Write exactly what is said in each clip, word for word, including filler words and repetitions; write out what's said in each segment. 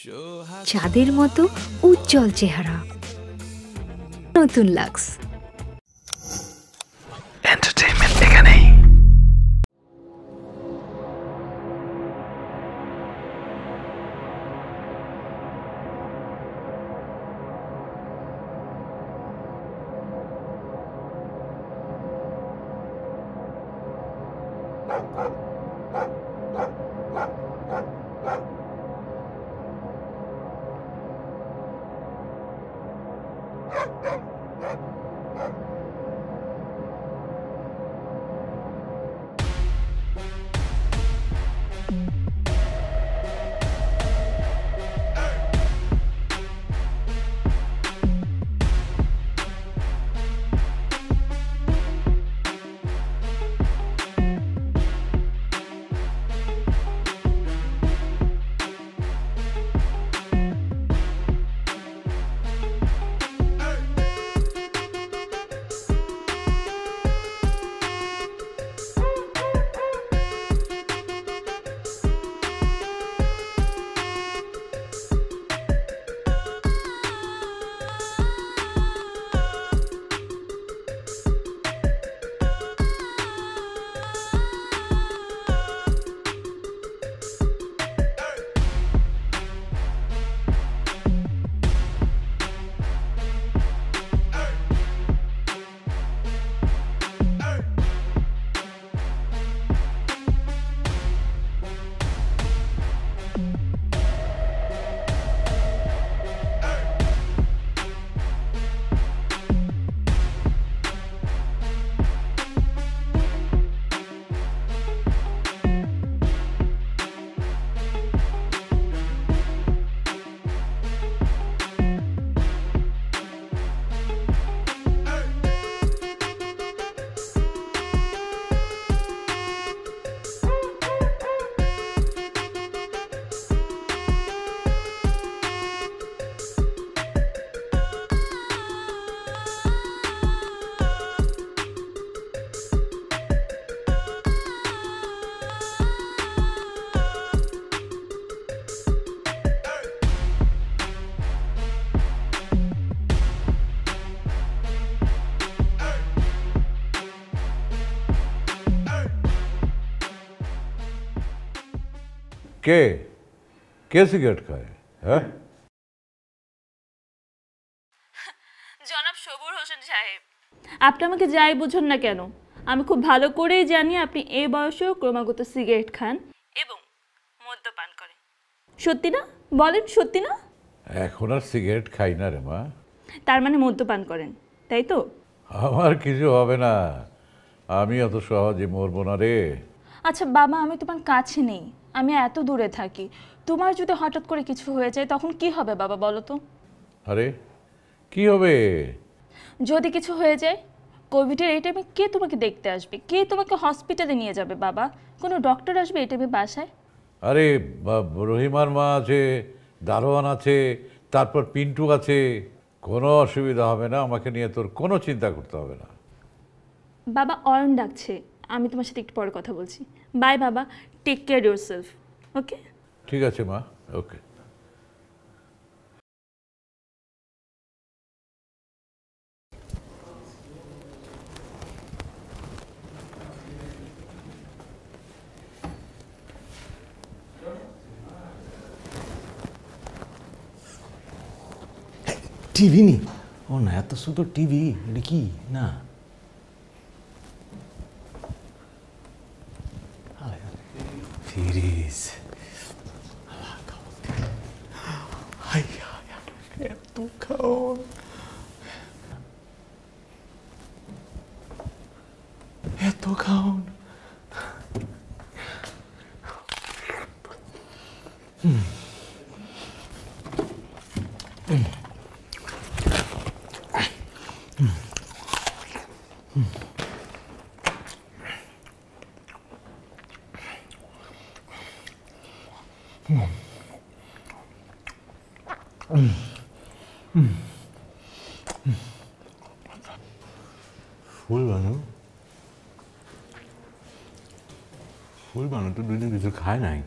चाँदेर मतो उज्जवल चेहरा नतुन lux entertainment एखानेई। के के सिगरेट खाए हैं जनाब শবুর হোসেন সাহেব আপনি আমাকে যাই বুঝুন না কেন আমি খুব ভালো করেই জানি আপনি এই বয়সেও ক্রমাগত সিগারেট খান এবং মদ্যপান করেন সত্যি না বলেন সত্যি না এখন আর সিগারেট খাই না রে মা তার মানে মদ্যপান করেন তাই তো আমার কিছু হবে না আমি অত সহজে মরব না রে আচ্ছা বাবা আমি তো তোমার কাছে নেই আমি এত দূরে থাকি তোমার যদি হঠাৎ করে কিছু হয়ে যায় তখন কি হবে বাবা বলো তো আরে কি হবে যদি কিছু হয়ে যায় কোভিড এর এই টাইমে কে তোমাকে দেখতে আসবে কে তোমাকে হসপিটালে নিয়ে যাবে বাবা কোনো ডক্টর আসবে এই টাইমে বাসায় আরে রহিমার মা আছে দারোয়ান আছে তারপর পিন্টু আছে কোনো অসুবিধা হবে না আমাকে নিয়ে তোর কোনো চিন্তা করতে হবে না বাবা অরণ ডাকছে আমি তোমার সাথে একটু পরে কথা বলছি বাই বাবা টেক কেয়ার ইয়োরসেলফ ওকে ঠিক আছে মা ওকে টিভি নি ও না এত সুন্দর টিভি এটা কি না खाए नहीं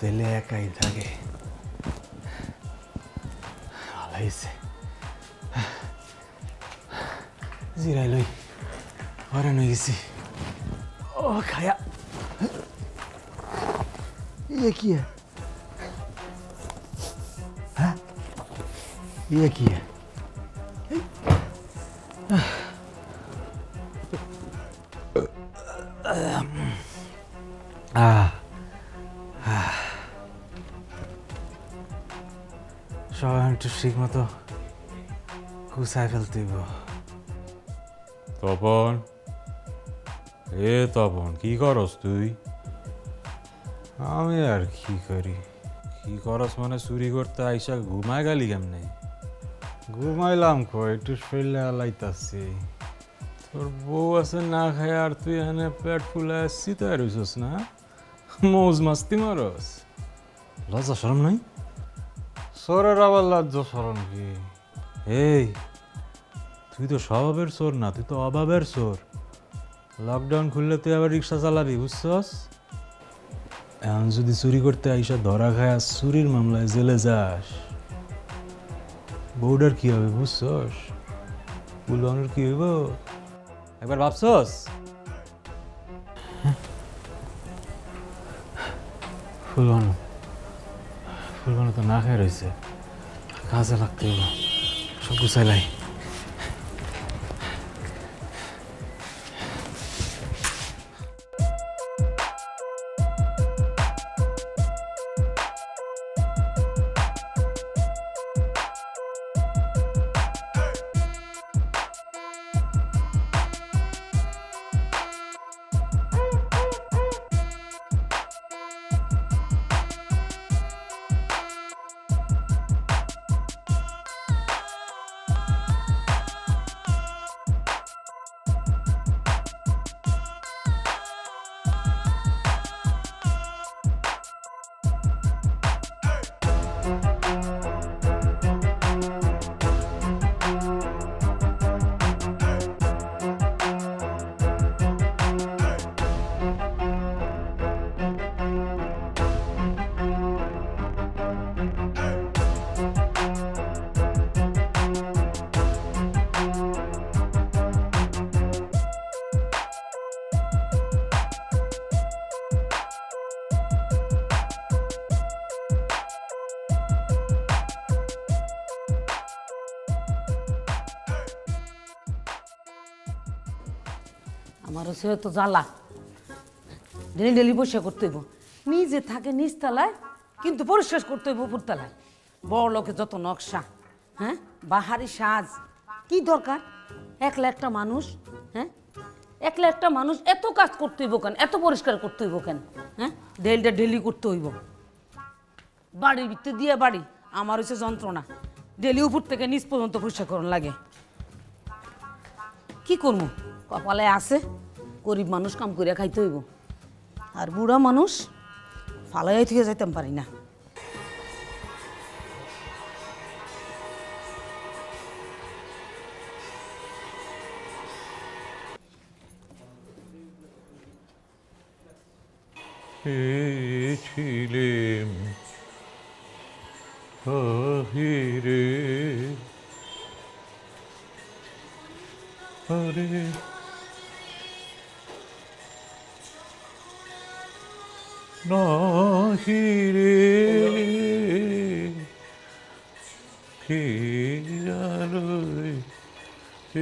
ಎದೆಲೆಯಾಕ ಇದ್ದಾಗೆ ಆಲೈಸೆ ಜಿರೈಲೋಯ್ ಹೊರನು ಇಸಿ ಓ ಖಾಯಾ ये की है? हाँ? ये की है? शॉर्ट टू शिक्मा तो कुसाई फैलती हो। तोपन, ये तोपन की करोस तू ही? हाँ यार की करी की करस मैंने सूरी करते आईसा घुमाए गली हमने घुमाइलाम कोई टू फेल लाइता से तोर वो ऐसे ना खाए यार तू याने पेट फुला सीता रुसोस ना मौज मस्ती मरोस लाजा शर्म नहीं सोरे रावल लाजा शर्म की हे तू तो शाबाबेर सोर ना तू तो आबाबेर सोर लॉकडाउन खुलने तो यार रिक्शा चला रही रुसोस एम जो चूरी करते आईसा धरा खाया चूर मामलाय जेले जास बॉर्डर की बुझस पुलवानर की एक बार भावस फुलवानो फुलवानो तो ना खाए रही है काजे लगते सब गुसाइलाई से तो जाला डेली डेली पोषा करते हो निजे थाके निज तलाय किन्तु परिश्रम करते हो ऊपर तलाय बड़ लोके जत नक्शा हाँ बाहरी साज की दरकार एकला एकटा मानुष हाँ एकला एकटा मानुष एत काज करते हो केन एत परिष्कार करते हो केन हाँ डेलीटा डेली करते हइबो बाड़ीर भितर दिया बाड़ी आमार हइছে যন্ত্রণা डेली ऊपर থেকে নিজ পর্যন্ত পোষা করন লাগে কি করব কপালে আছে गरीब मानुष कम करिया खाइते हइब और बुढ़ा मानुष फालाइया थेके जाइताम पारि ना ए छिलेम बाहिरे अरे Nahire Kiraloi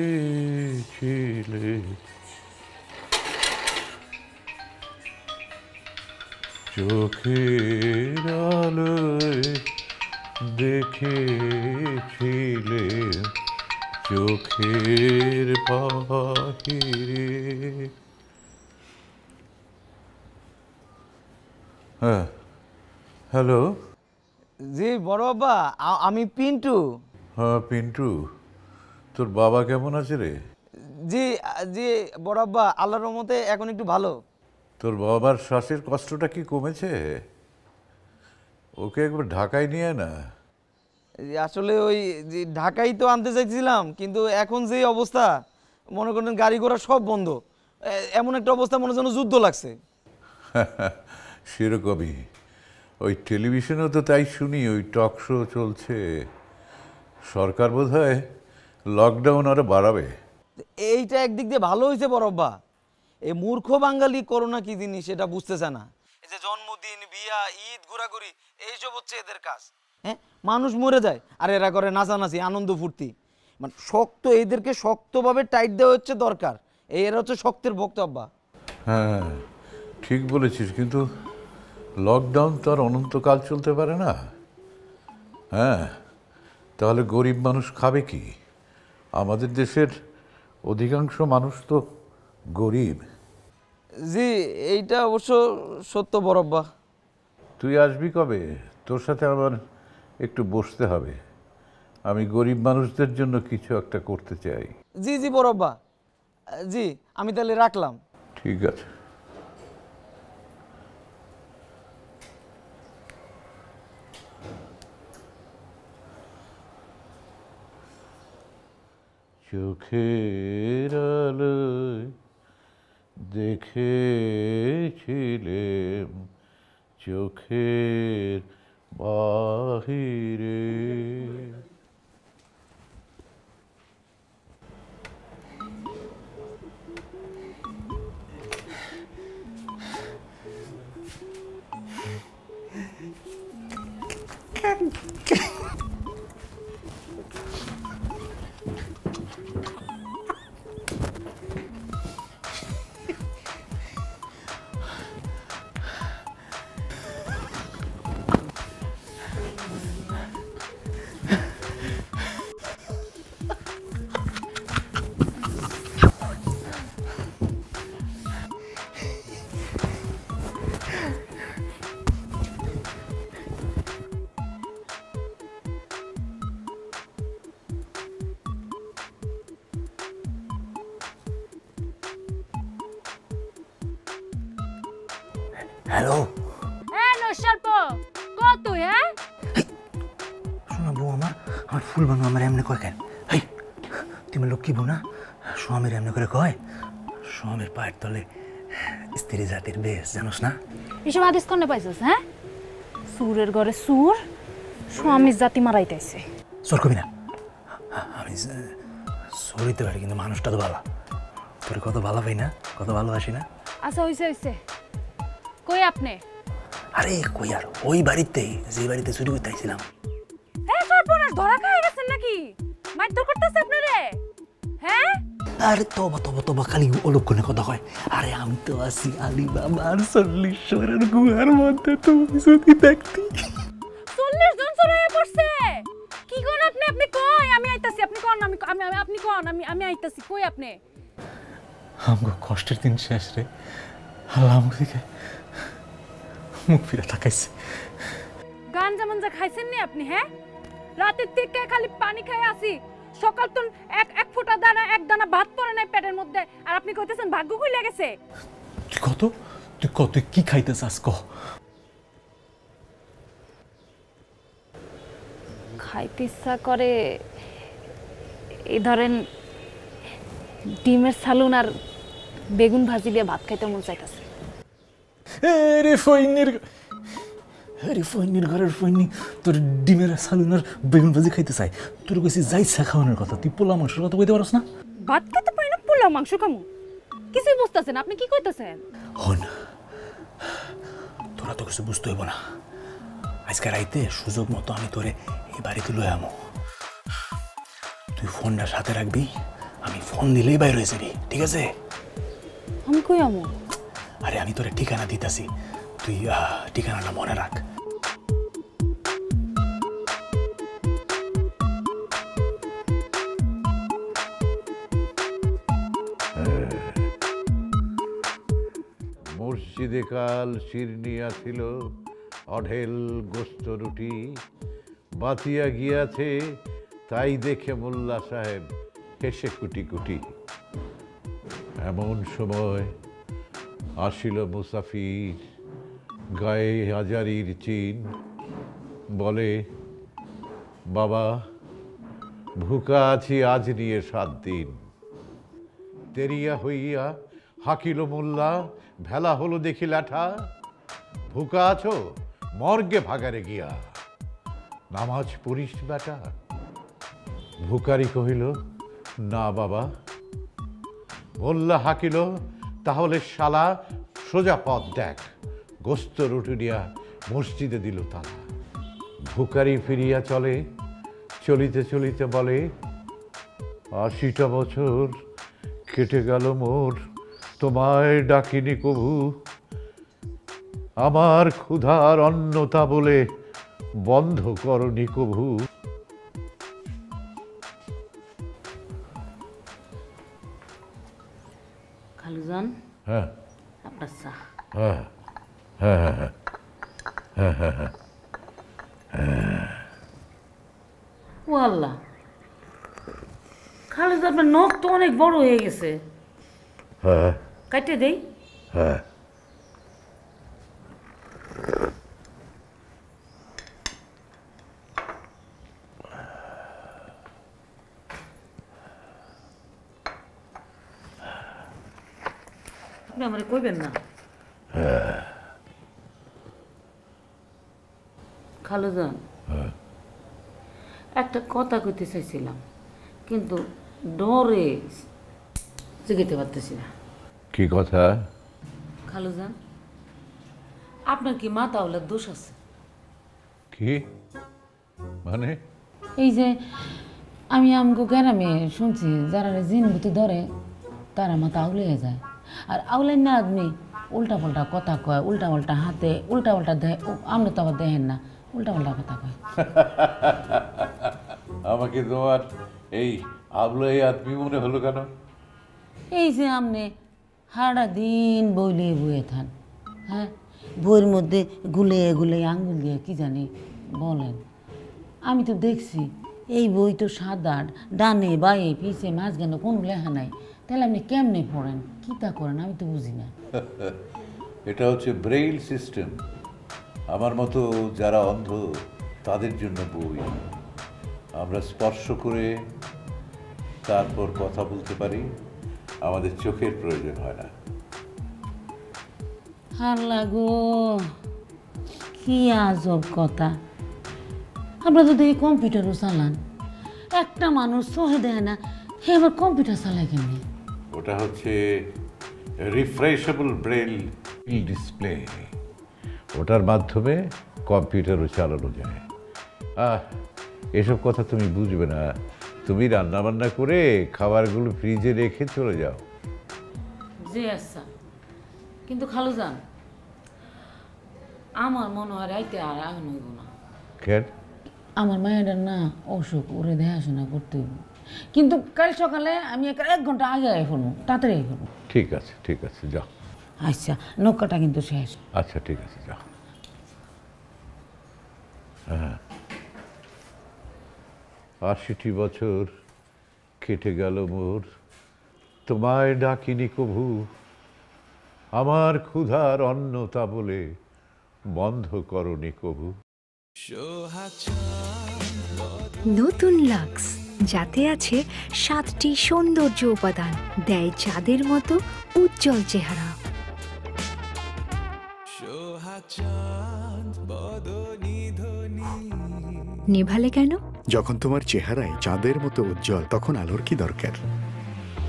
Echile Chokher aloi Dekhechile Chokher bahire हाँ, हेलो जी बड़ो बाबा पिंटू हाँ पिंटू तोर बाबा केमन आछे रे जी जी बड़ो बाबा आल्लाहर रहमते एखन एकटु भालो तोर बाबार श्वासेर कष्टटा कि कमेछे ओके एकबार ढाकाय निये ना आसले ओई जी ढाकाय तो आनते चाइछिलाम किन्तु एखन जे अवस्था मने करेन गाड़ी घोड़ा सब बंध एमन एकटा अवस्था मने जेन जुद्ध लागछे सरकमई ওই টেলিভিশনেও তো তাই শুনি, ওই টক শো চলছে, সরকার বোধহয় লকডাউন আরো বাড়াবে। এইটা একদিক দিয়ে ভালো হয়েছে বরব্বা, এই মূর্খ বাঙালি করোনা কি জিনিস এটা বুঝতেছে না। এই যে জন্মদিন, বিয়া, ঈদ, ঘোরাঘুরি এইসব হচ্ছে এদের কাজ। হ্যাঁ, মানুষ মরে যায় আর এরা করে নাচানাচি, আনন্দ ফুর্তি। মানে শক্ত, এদেরকে শক্তভাবে টাইট দেওয়া হচ্ছে দরকার, এরা হচ্ছে শক্তের ভক্ত আব্বা। হ্যাঁ ঠিক বলেছিস, কিন্তু লকডাউন তো আর অনন্তকাল চলতে পারে না। হ্যাঁ, তাহলে গরিব মানুষ খাবে কি? আমাদের দেশের অধিকাংশ মানুষ তো গরিব। জি, এইটা অবশ্য সত্য বরব্বা। তুই আসবি কবে? তোর সাথে আমার একটু বসতে হবে, আমি গরিব মানুষদের জন্য কিছু একটা করতে চাই। জি জি বরব্বা, জি আমি তাহলে রাখলাম। ঠিক আছে। চোখের আলোয় দেখেছিলেম চোখের বাহিরে। Hello. Hello, Sharpo. What do you? Hey, सुना बुआ माँ, हमारे फूल बनवा मेरे हमने कोई कहन। Hey, तीमल लोग की बुना, शुआ मेरे हमने कोई कोई, शुआ मेरे पार्ट तले स्त्री जातिर बेस जानोस ना? इस बात इसको ने पाइस हैं? सूरर गौरे सूर, शुआ मिस जाती मराई तैसे। सोर को भी ना? हमें सोरी तो भर किन्तु मानुष तो बाला, पर को तो बाला भाई ना, को तो बाला वाशी ना? ऐसा वैसे वैसे। कोई आपने? अरे कोई यार, वही बारिते ही, जी बारिते सूरी को ताई सिलाम। है शॉर्टपोनर धोरा का है रसन की, मैं तो करता सपने रे, हैं? अरे तो बतो बतो बकाली वो लोग को ने को दखो है, अरे हम तो आसी आली बाबा सोली शोरन गुहार मानते तो इसे ती देखती। सोली जोन सोरा है परसे, की कौन आपने अपने कौन? अम्मी आई तसी अपने कौन अम्मी अम्मी अपनी कौन अम्मी अम्मी आई तसी कोई अपने? हमको कॉस्टर दिन शेष रे, हल्ला मुझे क्या? मुँह फिरा था कैसे? गांजा मंजा खाई से नहीं अपनी है? रात इतनी क्या खाली पानी खाया सी? शौकल तुम एक एक फुटा दाना एक दाना भात पौरने पैटर्न मुद्दे और अपनी कोते सन भागू कोई लगे से? तू कोतो तू कोते की खाई तो सास को? खाई तीसा करे इधर एन डीमर सालून और बेगुन भाजी लिया भात खाई तो मुझे ऐसा से अरे फोइनिर अरे फोइनिर घर फोइनी तोर डिमेरा सालुनर बेगुन भाजी खाइते साई तोर कोसी जाई साखावनर কথা তুই পোলা মাংসের কথা কইতে পারছ না ভাত খেতে পাই না পোলা মাংস কামু কিছু বুঝতাছেন আপনি কি কইতাছেন হন তোরা তো কিছু বুঝতে হইব না আজকে রাইতে সুযোগ মতো আমি তোরে এই বাড়িতে লই আমু তুই ফোনটা সাথে রাখবি আমি ফোন দিলেই বাইরে হয়ে যাবি ঠিক আছে আমি কই আমু अरे आमी तोरे ठिकाना दीता सी, तू यह ठिकाना ना मौन रख। मुर्शिदे काल शिरनिया थिलो, अढ़ेल गोस्तो रुटी, बातिया गिया थे, ताई देखे मुल्ला साहेब, हेशे कुटी कुटी, एमन समय आशिल मुसाफिर गाए हजारीर चीन बोले बाबा भूखा आछि आज निये सात दिन तेरिया हइया हाकिल मोल्ला भेला हलो देखी लाठा भूखा आछो মর্গে ভাগারে গিয়া নামাজ পড়িস বেটা? ভুকারি কহিল, না বাবা। মোল্লা হাঁকিল, তাহলে শালা সোজা পথ দেখ। গোস্ত রুটি দিয়া মসজিদে দিল তালা। ভুকারি ফিরিয়া চলে, চলিতে চলিতে বলে, আশিটা বছর কেটে গেল মোর, তোমায় ডাকিনি কভু। আমার ক্ষুধার অন্নতা বলে বন্ধ করনি কভু। খালুজান, হ্যাঁ আপনার চা। হ্যাঁ হ্যাঁ হ্যাঁ হ্যাঁ হ্যাঁ হ্যাঁ। ও আল্লাহ, খালুজ আপনার নখ তো অনেক বড় হয়ে গেছে। হ্যাঁ, কেটে দেই। হ্যাঁ। আপনি আমারে কইবেন না। হ্যাঁ। খালুজান, হ্যাঁ, একটা কথা কইতে চাইছিলাম, কিন্তু ডরে জিজ্ঞেতে পারতেছি না। কি কথা? খালুজান, আপনার কি মাথা ওলার দোষ আছে? কি মানে? এই যে আমি আমগো গ্রামে শুনছি, যারা জিন ভূতে ধরে তারা মাথা আউলিয়ে যায়। আর আউলেন না আদমি উল্টা পাল্টা কথা কয়, উল্টা পাল্টা হাতে, উল্টা পাল্টা দেয়। আমরা তো আবার দেখেন না, উল্টা পাল্টা কথা কয়। আমাকে তোমার এই আউলে আদমি মনে হলো কেন? এই যে আপনি সারা দিন বইলে বয়ে থান, হ্যাঁ, বইয়ের মধ্যে গুলে গুলে আঙুল দিয়ে কি জানি বলেন। আমি তো দেখছি এই বই তো সাদা, ডানে বায়ে পিছে মাঝখানে কোনো লেখা নাই। তাহলে আপনি কেমনে পড়েন, কী তা করেন, আমি তো বুঝি না। এটা হচ্ছে ব্রেইল সিস্টেম। আমার মতো যারা অন্ধ তাদের জন্য বই। আমরা স্পর্শ করে তারপর কথা বলতে পারি, আমাদের চোখের প্রয়োজন হয় না। আল্লাহ গো, কি আজব কথা! আমরা যদি কম্পিউটারও চালান, একটা মানুষ সহে দেয় না, হে আবার কম্পিউটার চালায় কেমনি? ওটা হচ্ছে রিফ্রেশেবল ব্রেইল ডিসপ্লে। ওটার মাধ্যমে কম্পিউটারও চালানো যায়। আহ, এসব কথা তুমি বুঝবে না। তুমি রান্নাবান্না করে খাবারগুলো ফ্রিজে রেখে চলে যাও। জি আচ্ছা। কিন্তু খালুজান, আমার মনে হয় রাইতে আর আগুন হইব না। কেন? আমার মায়েরার না অসুখ, ওরে দেখাশোনা করতে হইব। কিন্তু কাল সকালে আমি এক ঘন্টা আগে আই ফোন, তাড়াতাড়ি আই ফোন। ঠিক আছে, ঠিক আছে, যাও। আচ্ছা, নৌকাটা কিন্তু শেষ। আচ্ছা, ঠিক আছে, যাও। হ্যাঁ, আশিটি বছর কেটে গেল মোর, তোমায় ডাকিনি কভু। আমার ক্ষুধার অন্ন তা বলে বন্ধ করনি কভু। নতুন লাক্স, যাতে আছে সাতটি সৌন্দর্য উপাদান, দেয় চাঁদের মতো উজ্জ্বল চেহারা। নেভালে কেন? যখন তোমার চেহারায় চাঁদের মতো উজ্জ্বল, তখন আলোর কি দরকার?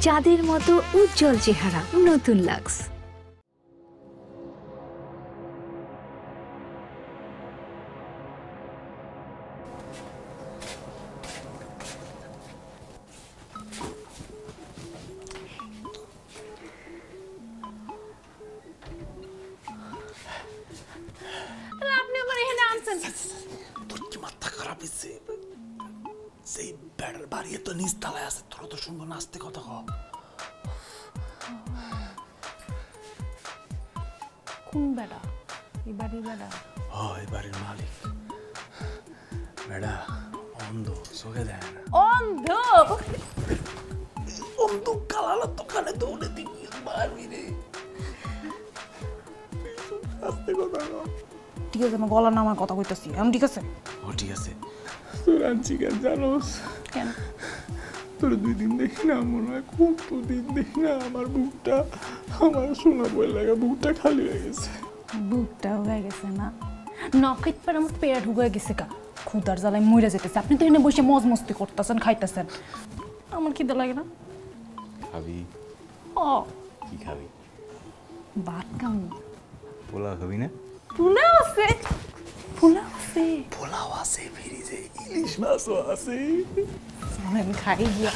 চাঁদের মতো উজ্জ্বল চেহারা, নতুন লাক্স। ঠিক আছে, আমার গলা নামার কথা কইতাছি আমি। ঠিক আছে, ও ঠিক আছে। চিকেন জানোস কেন? তোর দুই দিন দেখি না, মনে হয় খুব দুদিন দেখি না। আমার বুকটা, আমার শোনা বই লাগা বুকটা খালি হয়ে গেছে। বুকটাও হয়ে গেছে না? ना खाइते पेट हुए गेसे का खुदार जलाय मरे जेतेछे आपनि तो एने बसे मज मस्ती करताछेन खाइताछेन आमार खिदा लागे ना खाबी ओ की खाबी भात खाओ पोलाव खाबी ना पुला आसे पुला आसे पोलाव आसे ফ্রিজে ইলিশ মাছও আছে আমি খাই গিয়া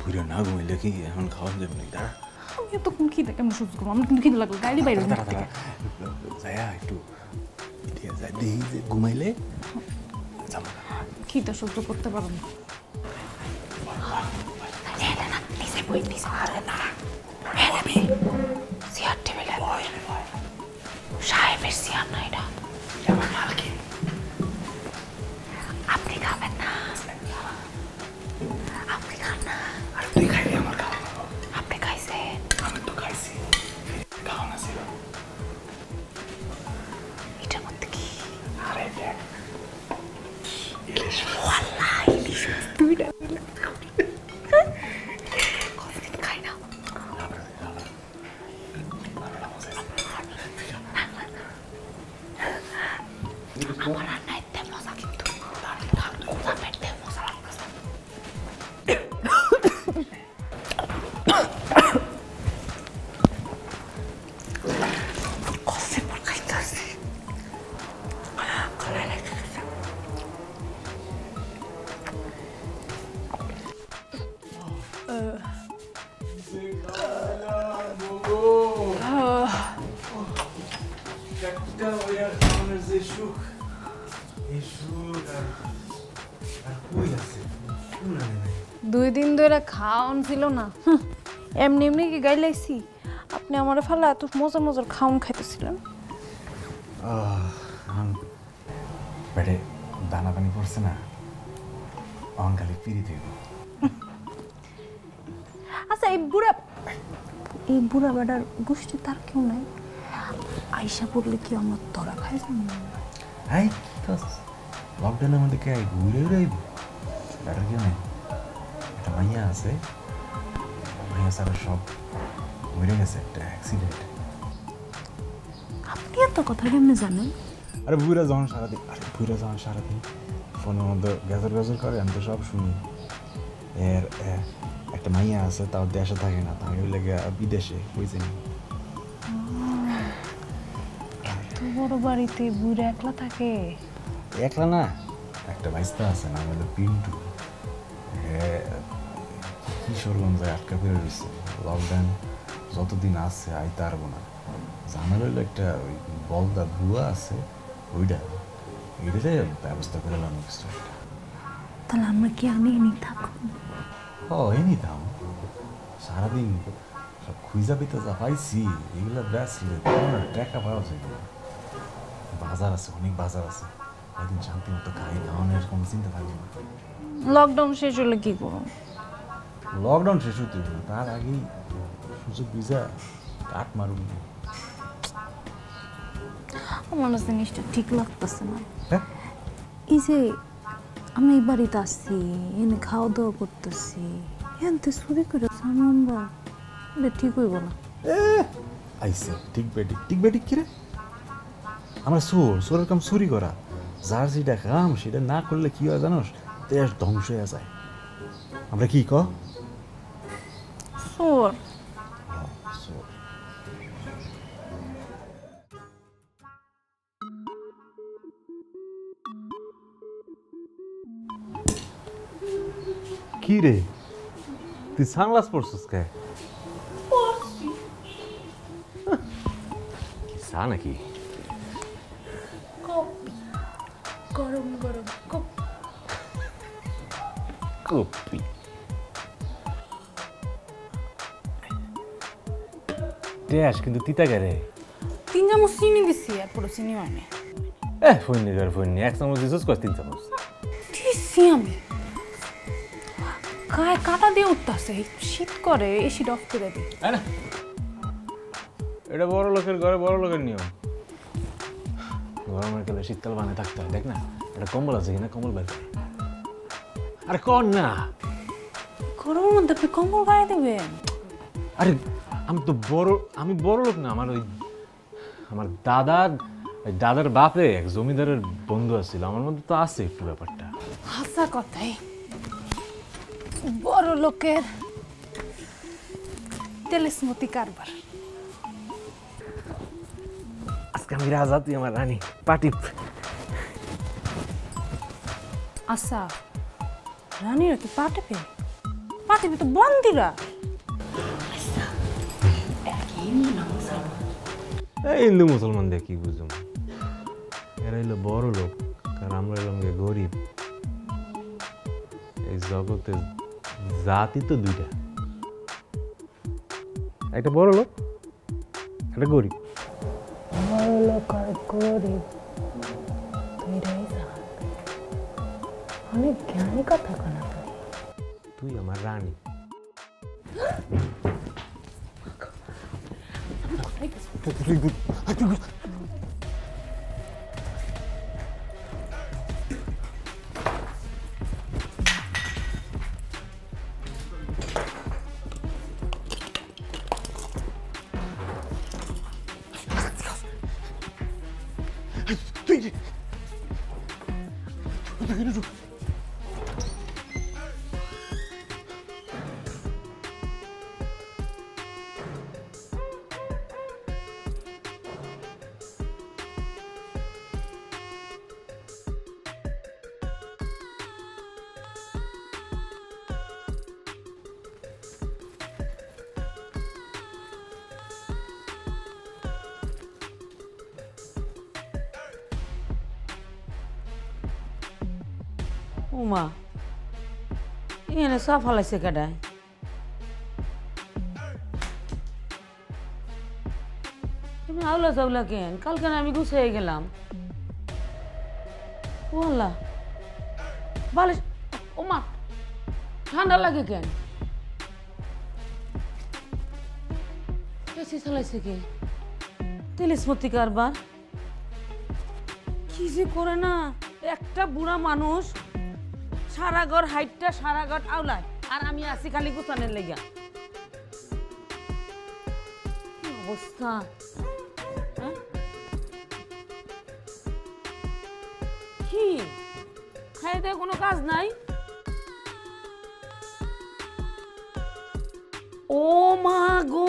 পুরো না ঘুমাইলে কি এখন খাওয়া যাবে না দাঁড়া আমি তো কোন খিদে কেমন সহ্য করব আমি কিন্তু খিদে লাগলো গাড়ি বাইরে যায়া একটু দিয়া যা দেই যে ঘুমাইলে জামা খিদে সহ্য করতে পারবো না এনা নিচে বই নিচে আরে না এরে বি সিআর টেবিলে বই বই সাহেবের সিআর নাই না জামা মালকি আপনি খাবেন না আপনি খান না আর তুই খাইবি আমার খাওয়া আপনি খাইছেন আমি তো খাইছি খাও না ছিল এটা মত কি আরে দেখ ইলিশ ওয়াল্লাহ ইলিশ তুই না खाउन छिलो ना एमनि एमनि की गाय लाइसी आपने हमारे फला तो मजा मजा खाउन खाइते छिलो आ हम बड़े दाना पानी करसे ना अंकल एक पीरी देबो अच्छा ए बुरा ए बुरा बड़ा गुस्ती तार क्यों नहीं आयशा बोलले कि हम तोरा खाइ जामु हाय तो लॉकडाउन में तो क्या घूरे रहिबो डर क्यों नहीं माया আছে মায়া সারা সব মরে গেছে একটা অ্যাক্সিডেন্ট আপনি এত কথা কেমনে জানেন আরে বুইরা জান সারা দিন আরে বুইরা জান সারা দিন ফোনের মধ্যে গ্যাজর গ্যাজর করে আমি তো সব শুনি এর একটা মায়া আছে তাও দেশে থাকে না তাই ওই লাগে বিদেশে কই জানি এত বড় বাড়িতে বুইরা একলা থাকে একলা না একটা ভাইস্তা আছে নাম হলো পিন্টু কিশোরগঞ্জে আটকা পড়ে রয়েছে লকডাউন যতদিন আছে আইতে পারবো না জানার হইলো একটা ওই বলদা বুয়া আছে ওইটা এটাতে ব্যবস্থা করে নেবো কিছু একটা তাহলে আমরা কি আমি এনে থাকবো ও এনে থাম সারাদিন সব খুঁজা পেতে যা পাইছি এগুলো ব্যাসলে তোমার টাকা পাওয়া যায় বাজার আছে অনেক বাজার আছে একদিন শান্তি মতো খাই খাওয়ানোর কোনো চিন্তা থাকবে না লকডাউন শেষ হলে কি করবো लकडाउन शेष होते हैं तार आगे सुजोग वीजा काट मारूंगी আমার জিনিসটা ঠিক লাগতেছে না এই যে আমি এই বাড়িতে আসছি এনে খাওয়া দাওয়া করতেছি এনতে চুরি করে সামানবা এটা ঠিক হইব না আইসে ঠিক বেটি ঠিক বেটি কি রে আমরা চোর চোরের কাম চুরি করা যার যেটা কাম সেটা না করলে কি হয় জানোস দেশ ধ্বংস হয়ে যায় আমরা কি কো Four. কি রে তুই সানগ্লাস পরছিস কে পরছি কি সান নাকি কপি গরম গরম কপি কপি দেশ কিন্তু তিতা করে তিন চামচ চিনি দিছি আর পুরো চিনি মানে এ ফোন নি ধর ফোন নি এক চামচ দিছস কত তিন চামচ দিছি আমি কায় কাটা দিয়ে উঠতাছে শীত করে এসি ডফ করে দি আরে এটা বড় লোকের ঘরে বড় লোকের নিয়ম গরমের কালে শীতকাল বানে থাকতে হয় দেখ না এটা কম্বল আছে কিনা কম্বল বাইরে আরে কোন না গরমের মধ্যে আপনি কম্বল গায়ে দেবেন আরে আমি তো বড় আমি বড় লোক না আমার ওই আমার দাদার दादार बापे एक जमीदार बंधु आमार मध्य तो आछे एकटु ब्यापारटा आशा कथाई बड़ लोकेर तेलस्मती कारबार आजके आमि राजा तुई आमार रानी पाटिप आशा रानीरा कि पाटिपे पाटिपे तो बंदीरा हिंदू मुसलमान देखी बुझुम बड़ लोक गरीब जगते जाति तो दुईटा एक बड़ लोक एक गरीब ज्ञानी कथा तुई आमार रानी उमा सब फल कटाय तुम आवला चावला कें कल के गुसे गलम बालिश उमा ठंडा लगे कें कैसे चलाइसे के तेलस्मती कारबार कि जे करे ना एक बुरा मानुष सारा घर हाइटा सारा घर आउलाय और आमी आसी खाली गुसाने लगिया अवस्था कि खाइते कोनो काज नाई ओ मा गो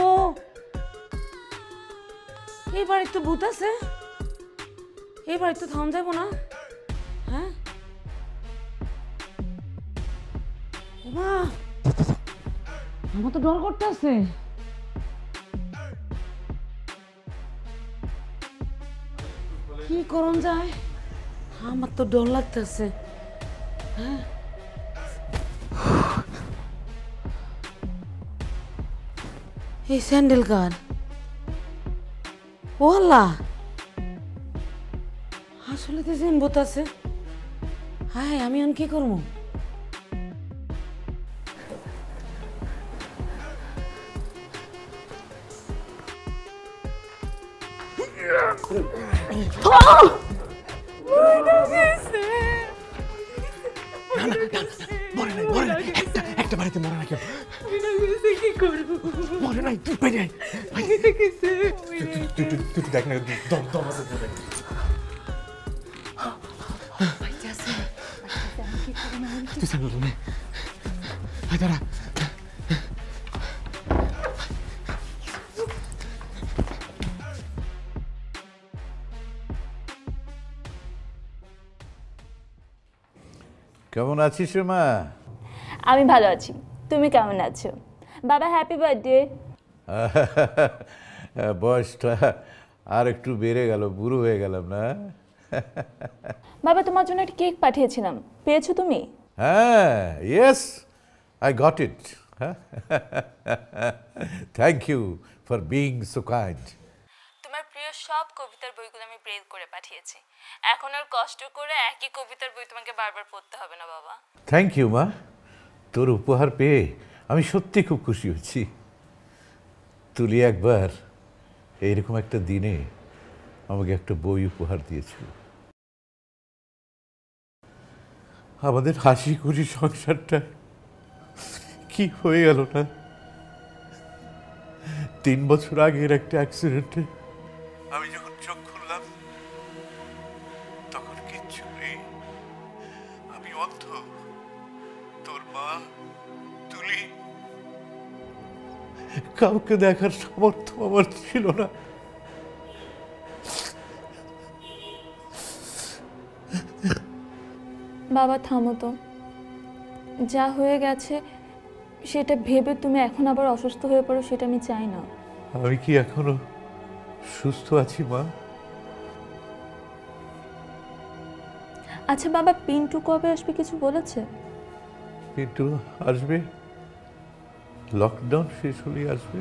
ए बाड़ीते तो भूत आछे ए बाड़ीते तो थाम जाइबो ना हाँ तो डर करता से की करन जाए हमार तो डर लगता से हाँ? ये सैंडल कार ओ अल्लाह आसले तो जिन बोता से हाय आमी अन की करमु কেমন আছিস মা? আমি ভালো আছি। তুমি কেমন আছো? বাবা হ্যাপি বার্থডে। বয়সটা আর একটু বেড়ে গেল, বুড়ো হয়ে গেলাম না? বাবা তোমার জন্য একটা কেক পাঠিয়েছিলাম, পেয়েছো তুমি? হ্যাঁ, yes I got it. Thank you for being so kind. তোমার প্রিয় সব কবিতার বইগুলো আমি প্রিন্ট করে পাঠিয়েছি। এখন আর কষ্ট করে একই কবিতার বই তোমাকে বারবার পড়তে হবে না বাবা। থ্যাংক ইউ মা, তোর উপহার পেয়ে আমি সত্যি খুব খুশি হচ্ছি। তুলি একবার এইরকম একটা দিনে আমাকে একটা বই উপহার দিয়েছিল। আমাদের হাসি খুশি সংসারটা কি হয়ে গেল না? তিন বছর আগের একটা অ্যাক্সিডেন্টে আমি যখন চোখ খুললাম কাউকে দেখার সামর্থ্য আমার ছিল না। বাবা থামো তো, যা হয়ে গেছে সেটা ভেবে তুমি এখন আবার অসুস্থ হয়ে পড়ো সেটা আমি চাই না। আমি কি এখনো সুস্থ আছি মা? আচ্ছা বাবা, পিন্টু কবে আসবে কিছু বলেছে? পিন্টু আসবে, লকডাউন শেষ হলে আসবে।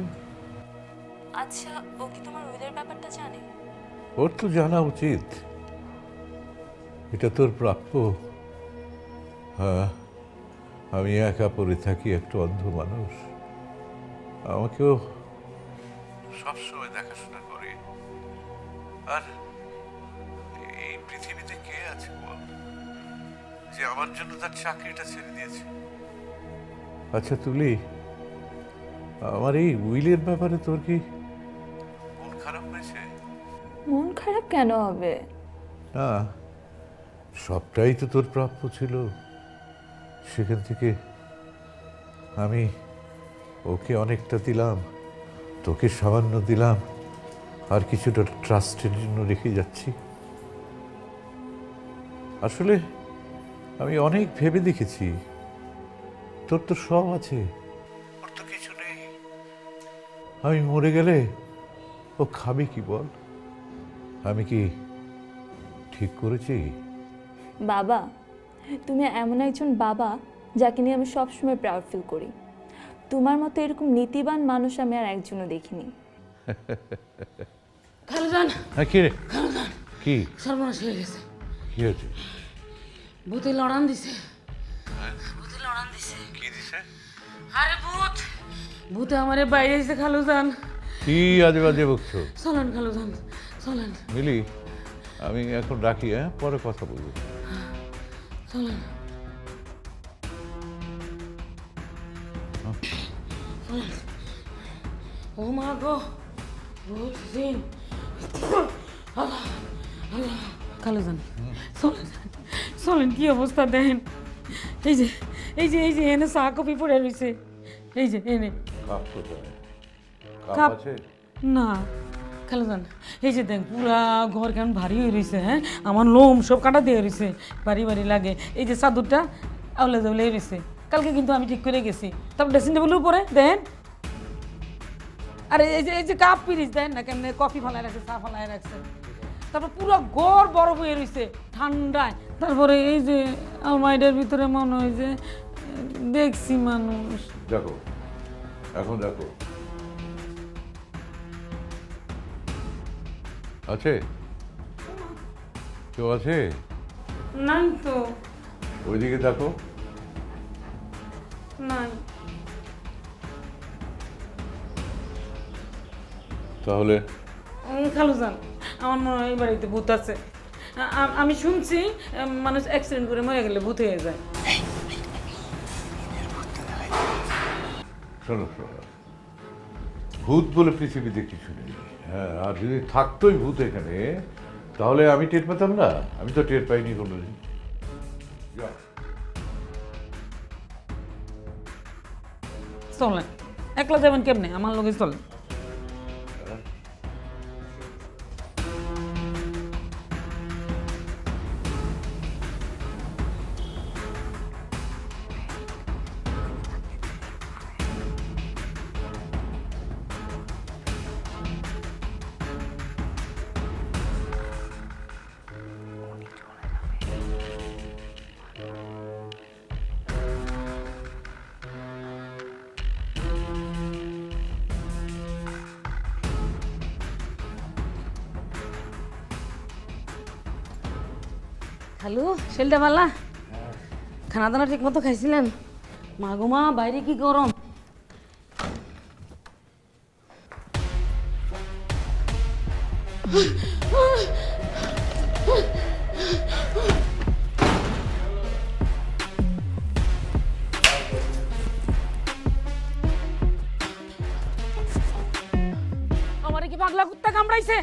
আচ্ছা ও কি তোমার উইলের ব্যাপারটা জানে? ওর তো জানা উচিত, এটা তোর প্রাপ্য। হ্যাঁ, আমি একা পড়ে থাকি, একটা অন্ধ মানুষ, আমাকেও সবসময় দেখাশোনা করে। আর এই পৃথিবীতে কে আছে বল যে আমার জন্য তার চাকরিটা ছেড়ে দিয়েছে? আচ্ছা তুলি, আমার এই উইলের ব্যাপারে তোর কি মন খারাপ হয়েছে? মন খারাপ কেন হবে? না, সবটাই তো তোর প্রাপ্য ছিল, সেখান থেকে আমি ওকে অনেকটা দিলাম, তোকে সামান্য দিলাম, আর কিছুটা ট্রাস্টের জন্য রেখে যাচ্ছি। আসলে আমি অনেক ভেবে দেখেছি, তোর তো সব আছে, ওর তো কিছু নেই। আমি মরে গেলে ও খাবে কি বল? আমি কি ঠিক করেছি? বাবা তুমি এমন একজন বাবা যাকে নিয়ে আমি সবসময় প্রাউড ফিল করি। তোমার মতো এরকম নীতিবান মানুষ আমি আর একজনও দেখিনি। খালুজান কি রে? খালুজান কি সর্বনাশ হয়ে গেছে। কি হয়েছে? ভূতে লড়ান দিছে। ভূতে লড়ান দিছে? কি দিছে? আরে ভূত, ভূতে আমারে বাইরে এসে খালুজান। কি আজে বাজে বকছো? চলেন খালুজান চলেন। মিলি আমি এখন রাখি, হ্যাঁ পরে কথা বলবো। চলেন চলেন। কি অবস্থা দেখেন, এই যে এই যে এই যে এনে চা কপি পড়ে রয়েছে, এই যে এনে না খালে যান। এই যে দেখ পুরা ঘর কেমন ভারী হয়ে রয়েছে, হ্যাঁ আমার লোম সব কাটা দিয়ে রয়েছে, ভারী ভারী লাগে। এই যে চাদরটা আউলে জাউলে রয়েছে, কালকে কিন্তু আমি ঠিক করে গেছি। তারপর ড্রেসিং টেবিলের উপরে দেন, আরে এই যে এই যে কাপ পিরিচ দেন না কেমনে, কফি ফালায় রাখছে, চা ফালায় রাখছে, তারপর পুরো ঘর বরফ হয়ে রয়েছে ঠান্ডায়। তারপরে এই যে আলমারিটার ভিতরে মনে হয় যে দেখছি মানুষ। দেখো এখন দেখো আছে কেউ? আছে নাই তো। ওইদিকে দেখো নাই। তাহলে খালুজান আমার মনে হয় এই বাড়িতে ভূত আছে। আমি শুনছি মানুষ অ্যাক্সিডেন্ট করে মরে গেলে ভূত হয়ে যায়। শোনো শোনো, ভূত বলে পৃথিবীতে কিছু নেই। হ্যাঁ, আর যদি থাকতোই ভূত এখানে তাহলে আমি টের পেতাম না? আমি তো টের পাইনি কোনোদিন। চলেন, একলা যাবেন কেমনে? আমার লগে চলেন। হ্যালো শেলটা বালা, খানা দানা ঠিক মতো খাইছিলেন? মা গো মা, বাইরে কি গরম। আমারে কি পাগলা কুত্তা কামড়াইছে?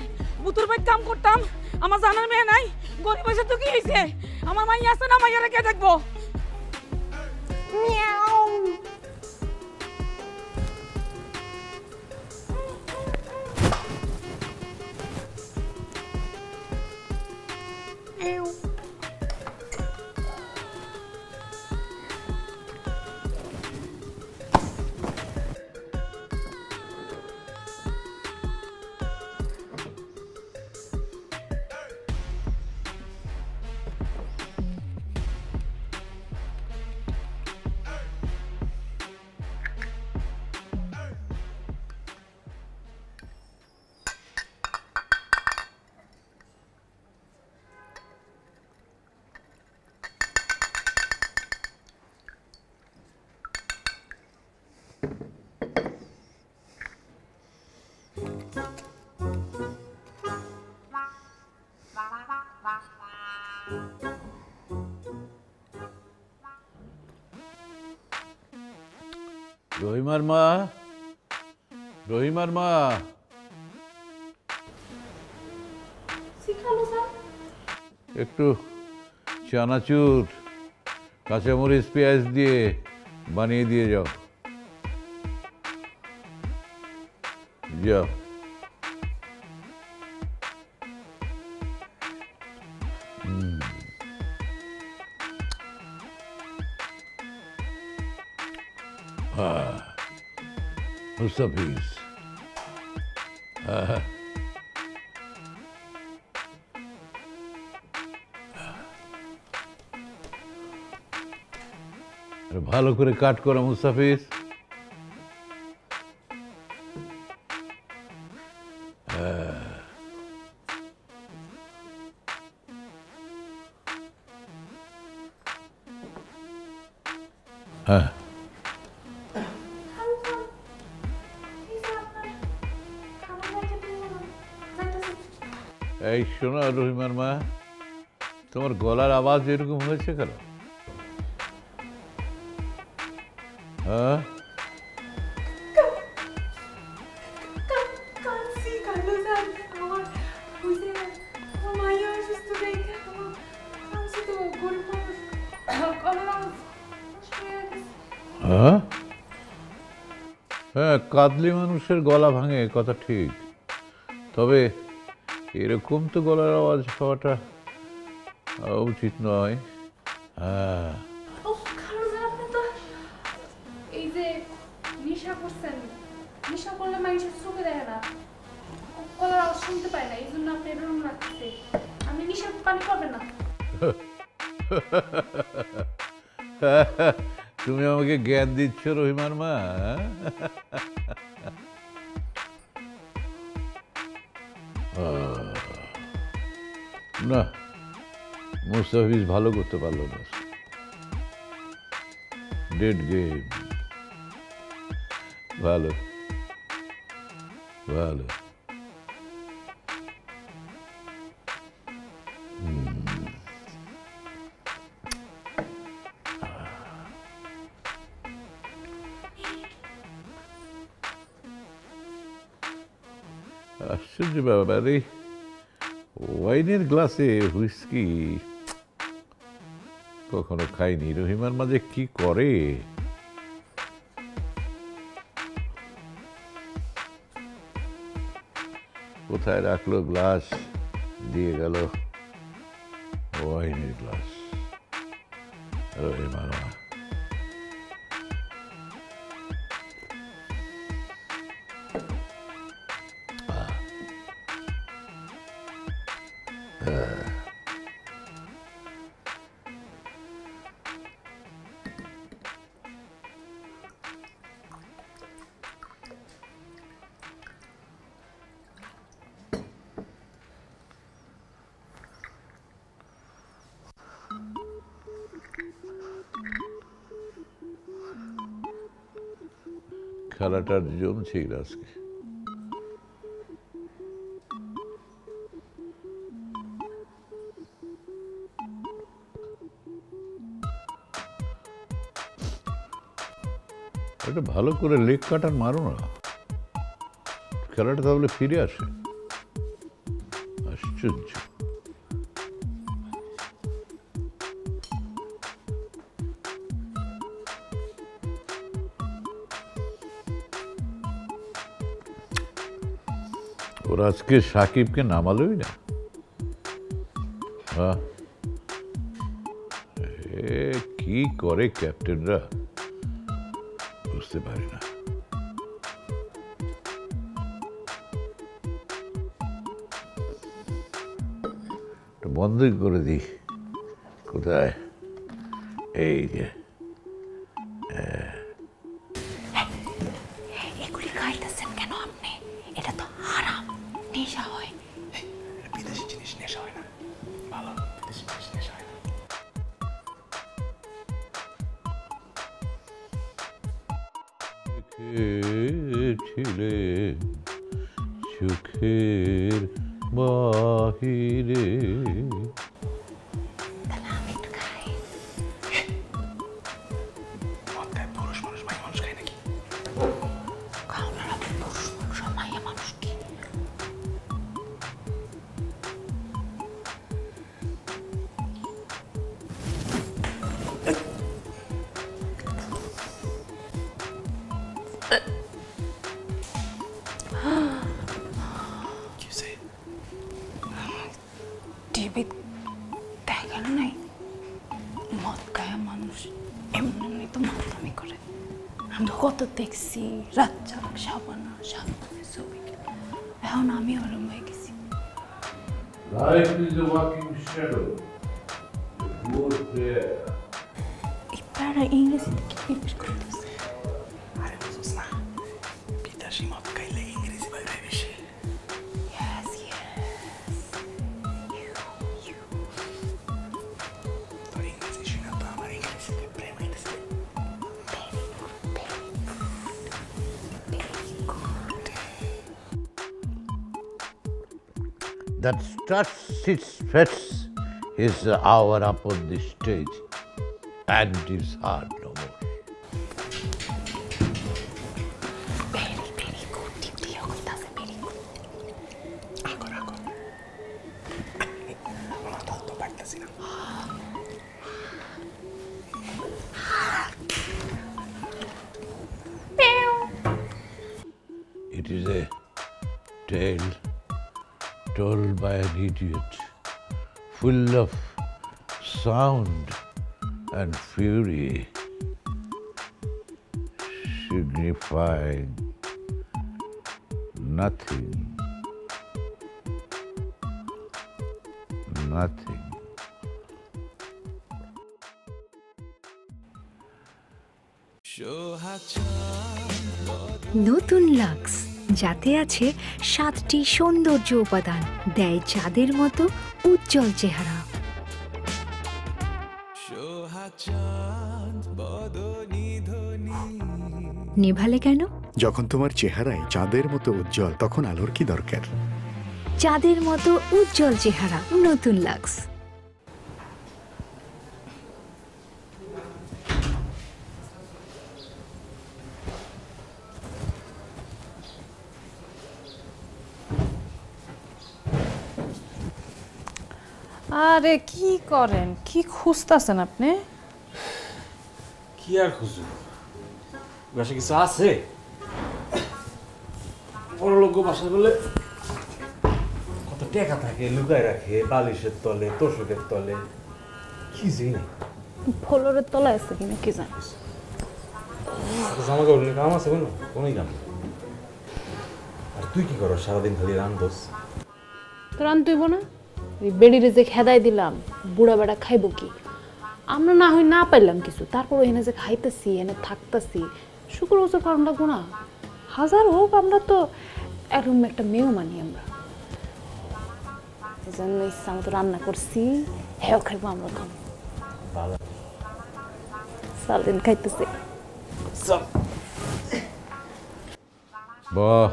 বুতুর বাইত কাম করতাম, আমার জানার মেয়ে নাই, গরিব হয়েছে তো কি হয়েছে? আমার মাই আছে না, মাইয়ারে কে দেখবো? रोहिमर्मा, रोहिमर्मा। सिखालो सर। एक तो चानाचूर, काचा मरीच प्याज दिए, बने दिए जाओ, जाओ। Mustafiz, भालो करे काट करो मुस्ताफिज। हाँ এই শোনো রহিমার মা, তোমার গলার আওয়াজ এরকম হয়েছে কেন? হ্যাঁ হ্যাঁ কাদলি মানুষের গলা ভাঙে, কথা ঠিক। তবে এরকম তো গলার আওয়াজ হওয়াটা উচিত নয়। হ্যাঁ তুমি আমাকে জ্ঞান দিচ্ছ রহিমার মা। না মুস্তাফিজ ভালো করতে পারলো না। ডেড গেম ভালো ভালো। আশ্চর্য বাবা রে, ওয়াইনের গ্লাসে হুইস্কি কখনো খাইনি। রহিমার মাঝে কি করে? কোথায় রাখলো গ্লাস? দিয়ে গেল ওয়াইনের গ্লাস। রহিমার মা খেলাটার জমছে আজকে। এটা ভালো করে লেগ কাটার মারো না, খেলাটা তাহলে ফিরে আসে। আশ্চর্য। और आज के शाकिब के नामालो ही ना। हाँ की करे कैप्टन रा बुझते पारी ना। तो बंद कर दी कोथाय এই যে ছিলে সুখের বাহিরে। Life is a walking shadow. It goes there. Para English, it keeps going. I don't know. Peter Shimov can learn English by Ravish. Yes, yes. You, you. So English is not our English. We play my English. Very good, very good, very good. That's. That sits fits his hour upon the stage and his heart no more. Very, very good. Deeply, how good does it very good? Agor, agor. I'm not talking to back to Sina. It is a tale told by an idiot, full of sound and fury, signifying nothing, nothing. Notun Lux जाते आछे सातटी सौंदर्य उपादान देय चाँदेर मतो उज्जवल चेहरा। निभाले केनो? जखन तुम्हार चेहराय चाँदेर मतो उज्जवल तखन आलोर की दरकार। चाँदेर मतो उज्जवल चेहरा नतून लक्स। अरे की करें की खुशता सन अपने क्या खुशू वैसे की सास है और लोगों भाषा बोले कत्ते कहता है कि लुगाई रखे बालिश तोले तोशु के तोले किसी नहीं फलों के तोला ऐसे की नहीं किसान सामान का उन्हें काम आसे बनो कौन ही काम अरे तू क्या करो शारदा दिन खाली राम दोस तो राम तू ही बोना बेड़ी रिजेक हेदाय दिलाम बुड़ा बड़ा खाई बोकी आमना ना हुई ना पल्लम किसू तार पड़ो इन्हें से खाई तसी इन्हें थक तसी शुक्र उसे कारण लगूना हजार हो कामना तो एक रूम में एक मेव मानी हमरा इस जन इस सामतो राम ना कुर्सी है उखर मामला कम साल दिन खाई तसी सब बाह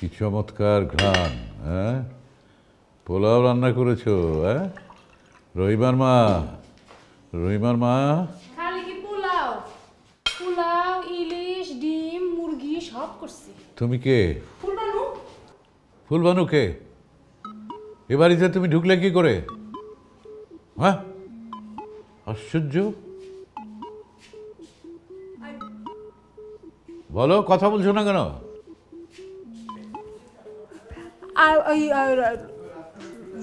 किचो मत कर घान हैं পোলাও রান্না করেছো হ্যাঁ রহিমার মা রহিমার মা খালি কি পোলাও পোলাও ইলিশ ডিম মুরগি সব করছি তুমি কে ফুলবানু ফুলবানু কে এই বাড়িতে তুমি ঢুকলে কি করে হ্যাঁ আশ্চর্য বলো কথা বলছো না কেন আই আই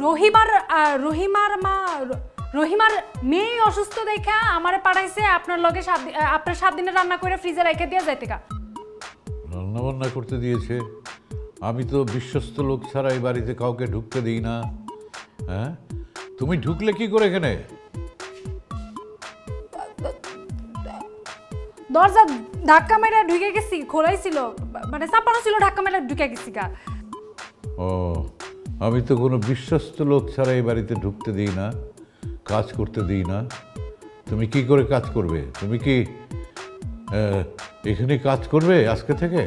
রহিমার রহিমার মা রহিমার মেয়ে অসুস্থ দেখা আমারে পাড়াইছে আপনার লগে আপনার সাত দিনের রান্না করে ফ্রিজে রেখে দিয়া যাইতেকা রান্না বান্না করতে দিয়েছে আমি তো বিশ্বস্ত লোক ছাড়া এই বাড়িতে কাউকে ঢুকতে দেই না হ্যাঁ তুমি ঢুকলে কি করে এখানে দরজা ধাক্কা মেরে ঢুকে গেছি খোলাই ছিল মানে চাপানো ছিল ধাক্কা মেরে ঢুকে গেছি গা ও আমি তো কোনো বিশ্বস্ত লোক ছাড়া এই বাড়িতে ঢুকতে দেই না কাজ করতে দেই না তুমি কি করে কাজ করবে তুমি কি এখানে কাজ করবে আজকে থেকে?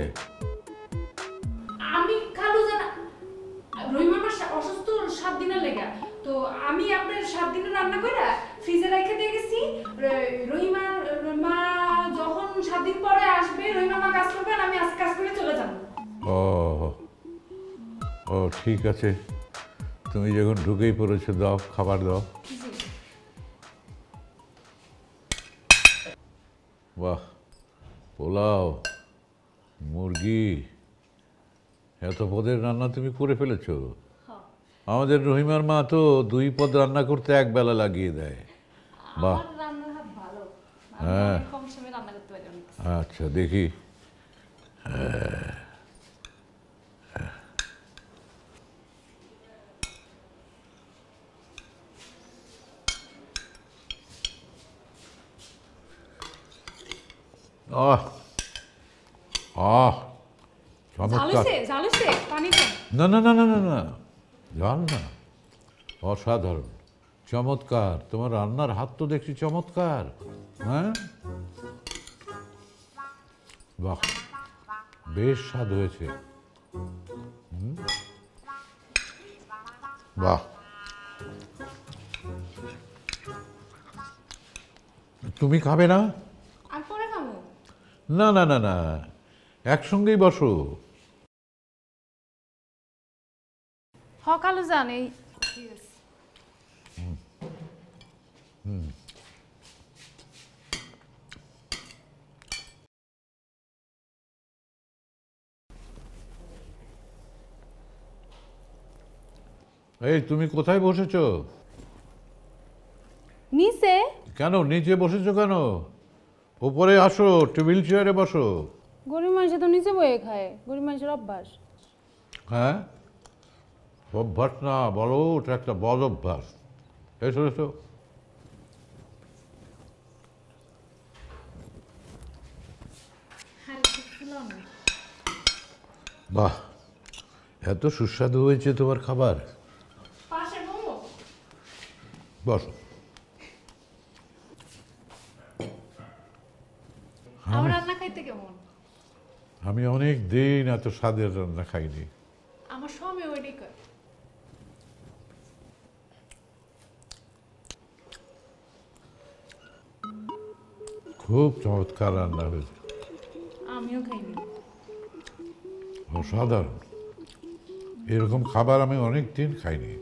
আমি কালু জানা রহিমা মাস অসুস্থ সাত দিনের লাগা তো আমি আপনার সাত দিনের রান্না কইরা ফ্রিজে রেখে দিয়ে গেছি। রহিমা মা যখন সাত দিন পরে আসবে রহিমা মা কাজ করবে, আমি আজকে কাজ করে চলে যাব। ও ও ঠিক আছে, তুমি যখন ঢুকেই পড়েছো দাও খাবার দাও। বাহ, পোলাও মুরগি এত পদের রান্না তুমি করে ফেলেছো। আমাদের রহিমার মা তো দুই পদ রান্না করতে এক বেলা লাগিয়ে দেয়। বাহ, হ্যাঁ আচ্ছা দেখি। আহ আহ চমৎকার। না না না না না না জাল না, অসাধারণ চমৎকার। তোমার রান্নার হাত তো দেখছি চমৎকার। হ্যাঁ বাহ, বেশ স্বাদ হয়েছে। বাহ, তুমি খাবে না? না না না না, একসঙ্গেই বসো। হকালু জানি এই তুমি কোথায় বসেছো? নিচে। কেন নিচে বসেছো কেন? উপরে আসো, টেবিল চেয়ারে বসো। গরিব মানুষে তো নিচে বসে খায়, গরিব মানুষের অভ্যাস। হ্যাঁ অভ্যাস না বলো, ওটা একটা বদ অভ্যাস। এসো এসো। বাহ, এত সুস্বাদু হয়েছে তোমার খাবার। বসো। আমার রান্না খাইতে কেমন? আমি অনেক দিন এত স্বাদের রান্না খাইনি। আমার সময় ওইটাই কর। খুব চমৎকার রান্না হয়েছে। আমিও খাইনি। অসাধারণ, এরকম খাবার আমি অনেক দিন খাইনি।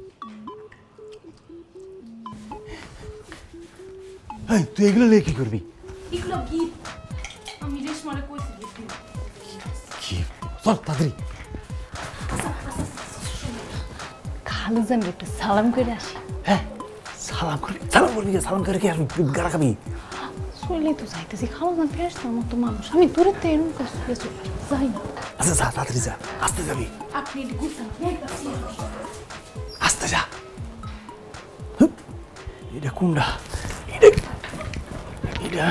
তুই এগুলো নিয়ে কি করবি? এগুলো কি? সালাম করে আসি। হ্যাঁ সালাম করে সালাম করবি, সালাম করে কি আর গাড়া খাবি? চলে তো যাইতেছি, খালুজান ফেরত আমার তো মানুষ, আমি দূরে তেমন যাই না। আচ্ছা যা, তাড়াতাড়ি যা, আসতে যাবি। আপনি আসতে যা। এটা কোনটা? এটা এটা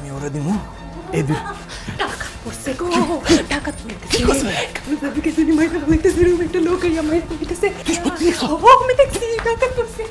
আমি ওরা দিব এদের টাকা পড়ছে গো, টাকা তুলতেছে কারণ যাদেরকে জানি মাইক লাগতে শুরু একটা লোক এই আমার দিতেছে। ও আমি দেখছি টাকা পড়ছে।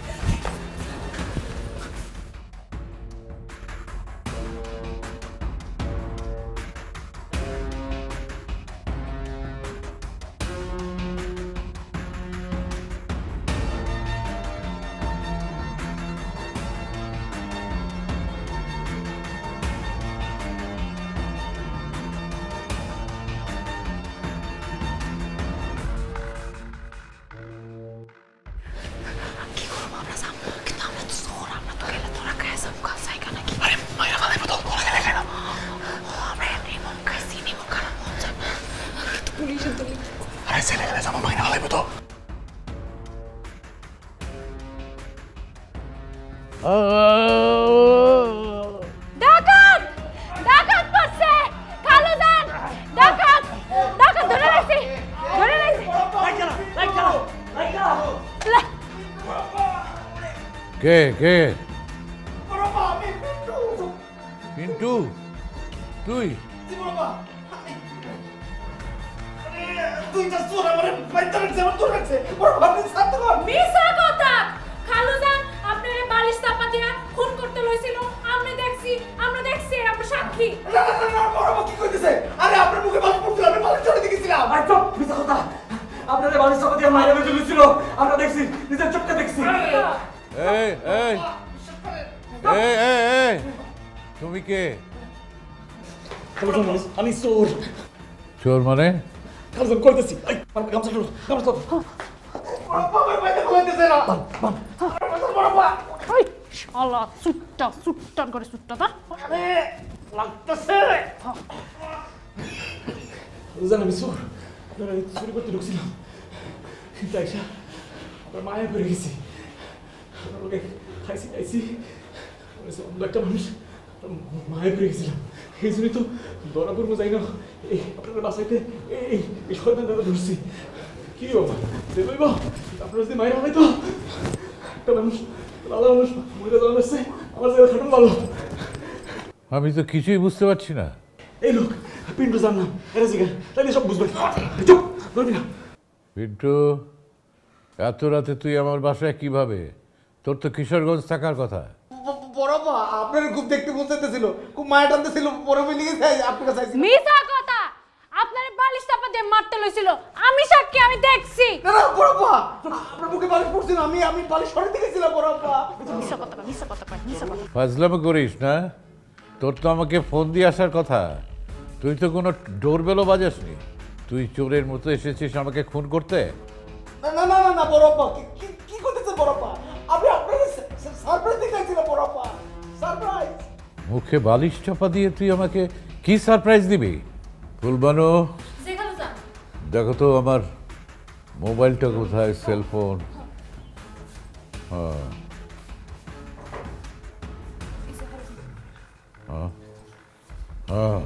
ডাকাত ডাকাত করছে কালুদান ডাকাত ডাকাত ধরে রাখছি ধরে রাখছি লাইট জ্বালা লাইট জ্বালা লাইট কে কে বাবা আমি পিন্টু পিন্টু তুই জি বাবা তুই যা চোর আমারে বাইতার জমা তোর কাছে বড় ভাবি সাথে কর মিছা কথা কালুদান আপনারে বালিশ চাপা দিয়া খুন করতে লইছিল আমি দেখছি আমরা দেখছি আমরা সাক্ষী না না না বড় বকি কইতেছে আরে আপনার মুখে বালিশ পড়ছিল আমি বালিশ চড়ে দিছিলাম ভাই চুপ মিছা কথা আপনারে বালিশ চাপা দিয়া মাইরা বেজে লইছিল আমরা দেখছি নিজের চোখে দেখছি এই এই এই এই তুমি কে কালুদান আমি চোর চোর মানে কালুদান কইতেছি আই আমার গামছা ধর গামছা ধর মায়ের পড়ে গেছিলাম এই জন্যই তো ধরা পড়বো যাই না আপনারা বাসাইতে এই শয়তান দাদা ধরছি কি বাবা দেবই বাবা আপনার যদি মায়ের হবে তো একটা মানুষ দাদা মানুষ মহিলা দাদা আসছে আমার জায়গা খাটুন ভালো আমি তো কিছুই বুঝতে পারছি না এই লোক পিন্টু জান না এরা জিগা তাহলে সব বুঝবে চুপ ধরবি না পিন্টু এত রাতে তুই আমার বাসায় কিভাবে তোর তো কিশোরগঞ্জ থাকার কথা বড় বাবা আপনার খুব দেখতে বলতেছিল খুব মায়া টানতেছিল পরে বলি গেছে আপনার কাছে মিছা কথা আপনার বালিশ চাপা দিয়ে মারতে লইছিল আমি সাক্ষী আমি দেখছি না না বড় বাবা আপনার মুখে বালিশ পড়ছিল আমি আমি বালিশ সরে দিয়েছিলাম বড় বাবা মিছা কথা মিছা কথা মিছা কথা ফাজলামি করিস না তোর তো আমাকে ফোন দিয়ে আসার কথা তুই তো কোনো ডোরবেলও বাজাসনি তুই চোরের মতো এসেছিস আমাকে খুন করতে না না না না বড় বাবা কি কি করতেছ বড় বাবা আমি আপনাকে সারপ্রাইজ দিয়েছিলাম বড় বাবা সারপ্রাইজ মুখে বালিশ চাপা দিয়ে তুই আমাকে কি সারপ্রাইজ দিবি ফুলবানো দেখো তো আমার মোবাইলটা কোথায় সেলফোন হ্যাঁ হ্যাঁ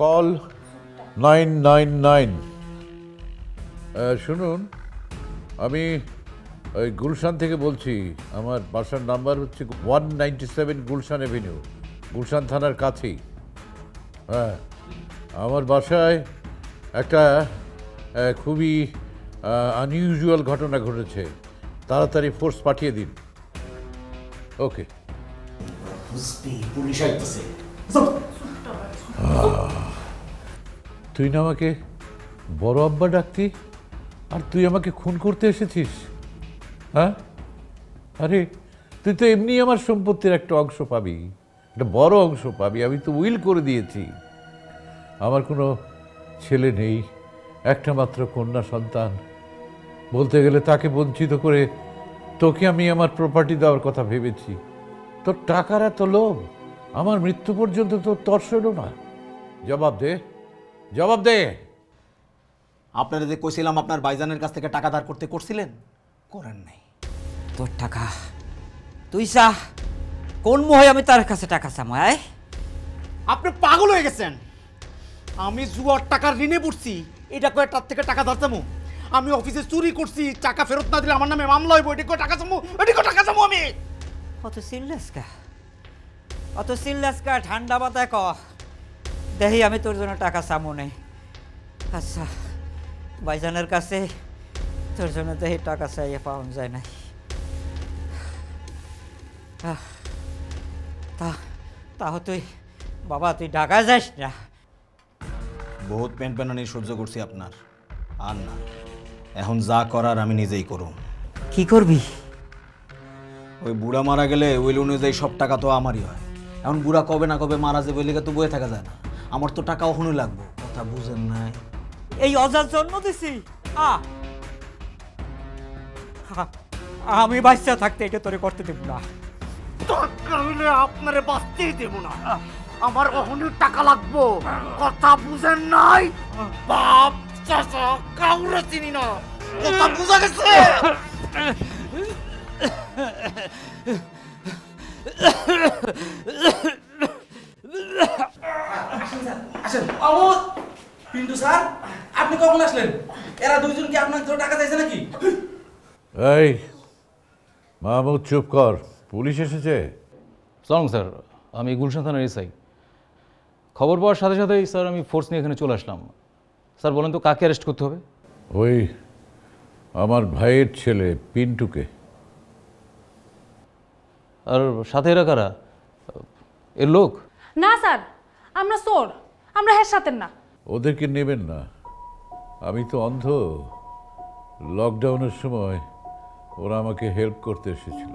কল নাইন নাইন নাইন শুনুন আমি ওই গুলশান থেকে বলছি আমার বাসার নাম্বার হচ্ছে one ninety seven Gulshan avenue Gulshan থানার কাছেই হ্যাঁ আমার বাসায় একটা খুবই আনইউজুয়াল ঘটনা ঘটেছে তাড়াতাড়ি ফোর্স পাঠিয়ে দিন ওকে তুই না আমাকে বড় আব্বা ডাকতি আর তুই আমাকে খুন করতে এসেছিস হ্যাঁ আরে তুই তো এমনি আমার সম্পত্তির একটা অংশ পাবি একটা বড় অংশ পাবি আমি তো উইল করে দিয়েছি আমার কোনো ছেলে নেই একটা মাত্র কন্যা সন্তান বলতে গেলে তাকে বঞ্চিত করে তোকে আমি আমার প্রপার্টি দেওয়ার কথা ভেবেছি তোর টাকার এত লোভ আমার মৃত্যু পর্যন্ত তোর তর্স এলো না জবাব দে জবাব দে আপনারা যে কইছিলাম আপনার ভাইজানের কাছ থেকে টাকা ধার করতে করছিলেন করেন নাই তোর টাকা তুই চাহ কোন মোহে আমি তার কাছে টাকা চামাই আপনি পাগল হয়ে গেছেন আমি জুয়ার টাকার ঋণে পড়ছি এটা কয়ে তার থেকে টাকা ধরতামো আমি অফিসে চুরি করছি টাকা ফেরত না দিলে আমার নামে মামলা হইব এটা কয়ে টাকা চামো এটা কয়ে টাকা চামো আমি অত সিল্লাসকা অত সিল্লাসকা ঠান্ডা বাতায় ক দেখি আমি তোর জন্য টাকা চামো নেই আচ্ছা ভাইজানের কাছে তোর জন্য দেখি টাকা চাইয়ে পাওয়া যায় নাই আহ তা তাহ তুই বাবা তুই ঢাকা যাস না বহুত পেন পেনানি সহ্য করছি আপনার আর না এখন যা করার আমি নিজেই করুম কি করবি ওই বুড়া মারা গেলে উইল অনুযায়ী সব টাকা তো আমারই হয় এখন বুড়া কবে না কবে মারা যাবে বলে তো বয়ে থাকা যায় না আমার তো টাকা ওখানে লাগবে কথা বুঝেন নাই এই অজার জন্ম দিছি আমি বাচ্চা থাকতে এটা তোরে করতে দেব না দরকার হলে আপনারে বাঁচতেই দেব না আমার অহনের টাকা লাগবো কথা বুঝেন নাই বাপ চাচা কাউরে চিনি না কথা বুঝা গেছে মাহমুদ চুপ কর, পুলিশ এসেছে। সালাম স্যার, আমি গুলশান থানার এসআই। খবর পাওয়ার সাথে সাথেই স্যার আমি ফোর্স নিয়ে এখানে চলে আসলাম। স্যার বলেন তো কাকে অ্যারেস্ট করতে হবে? ওই আমার ভাইয়ের ছেলে পিন্টুকে। আর সাথে এরা কারা? এর লোক না স্যার, আমরা চোর, আমরা হের সাথে না। ওদেরকে নেবেন না, আমি তো অন্ধ। লকডাউনের সময় ওরা আমাকে হেল্প করতে এসেছিল।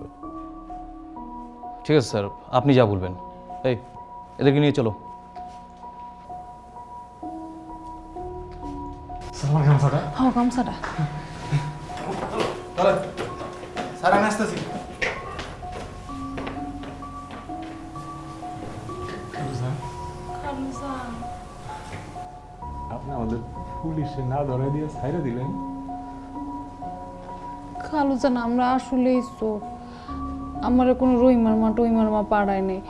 ঠিক আছে স্যার, আপনি যা বলবেন। এই এদেরকে নিয়ে চলো। আপনি আমাদের পুলিশে না ধরে দিয়ে ছাইড়া দিলেন। খালু জান, আমরা আসলেই চোর। আমার কোনো রই মারমা টই মারমা পাড়ায় নেই।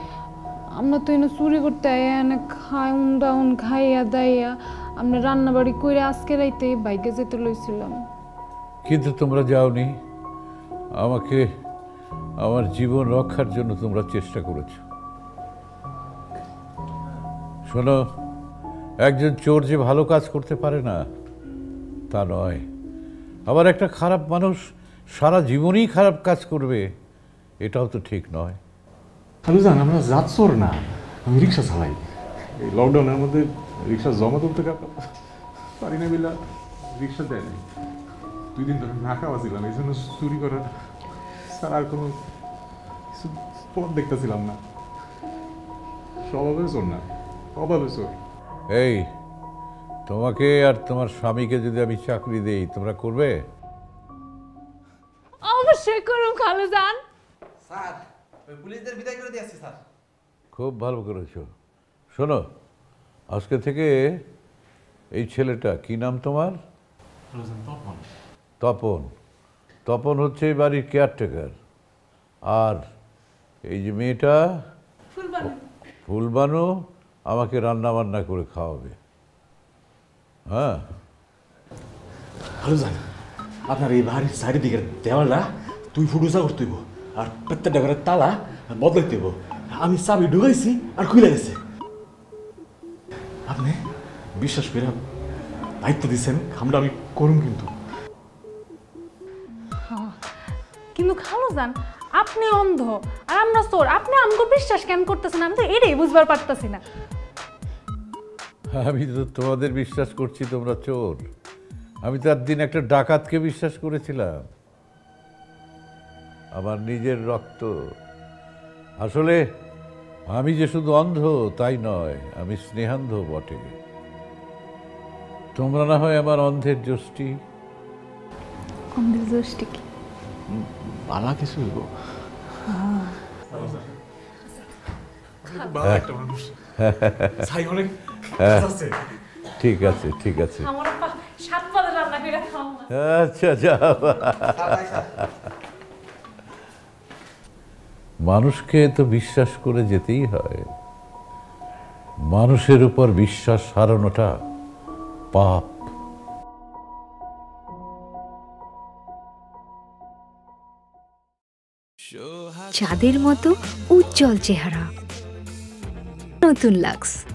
আমরা তো এনে চুরি করতে এনে খাউন দাউন খাইয়া দাইয়া আমরা রান্না বাড়ি করে আজকে রাইতে বাইকে যেতে লইছিলাম। কিন্তু তোমরা যাওনি, আমাকে আমার জীবন রক্ষার জন্য তোমরা চেষ্টা করেছ। শোনো, একজন চোর যে ভালো কাজ করতে পারে না তা নয়, আবার একটা খারাপ মানুষ সারা জীবনই খারাপ কাজ করবে এটাও তো ঠিক নয়। খালুজান, আমরা জাত চোর না, আমি রিক্সা চালাই। এই লকডাউনের মধ্যে রিক্সা জমা তুলতে পারি না, বিলা রিক্সা দেয় নাই। দুই দিন ধরে না খাওয়া ছিলাম, এই জন্য চুরি করার স্যার আর কোনো কিছু পথ দেখতেছিলাম না। স্বভাবে চোর না, অভাবে চোর। এই তোমাকে আর তোমার স্বামীকে যদি আমি চাকরি দেই তোমরা করবে? অবশ্যই করব খালুজান। স্যার, ওই পুলিশদের বিদায় করে দিয়েছি স্যার। খুব ভালো করেছো। শোনো, আজকে থেকে এই ছেলেটা, কি নাম তোমার? তপন। তপন তপন হচ্ছে এই বাড়ির কেয়ারটেকার। আর এই যে মেয়েটা ফুলবানু, ফুলবানু আমাকে রান্না বান্না করে খাওয়াবে। হ্যাঁ খালুজান, আপনার এই বাড়ির চারিদিকের দেওয়ালটা তুই ফুটুসা করতেই, আর প্রত্যেকটা ঘরের তালা বদলাই দেব। আমি চাবি ঢুকাইছি আর খুলে গেছে। আপনি বিশ্বাস করে দায়িত্ব দিচ্ছেন, আমরা আমি করুম। কিন্তু কিন্তু খালুজান, আপনি অন্ধ আর আমরা চোর, আপনি আমাকে বিশ্বাস কেন করতেছেন? আমি তো এটাই বুঝবার পারতেছি না। আমি তো তোমাদের বিশ্বাস করছি তোমরা চোর। আমি তার দিন একটা ডাকাতকে বিশ্বাস করেছিলাম, আমার নিজের রক্ত। আসলে আমি যে শুধু অন্ধ তাই নয়, আমি স্নেহান্ধ বটে। তোমরা না হয় আমার অন্ধের যষ্টি। অন্ধের যষ্টি কি বালা কিছু গো? হ্যাঁ ঠিক আছে, ঠিক আছে। আচ্ছা যাও। মানুষকে তো বিশ্বাস করে যেতেই হয়। মানুষের উপর বিশ্বাস হারানোটা পাপ। চাঁদের মতো উজ্জ্বল চেহারা, নতুন লাক্স।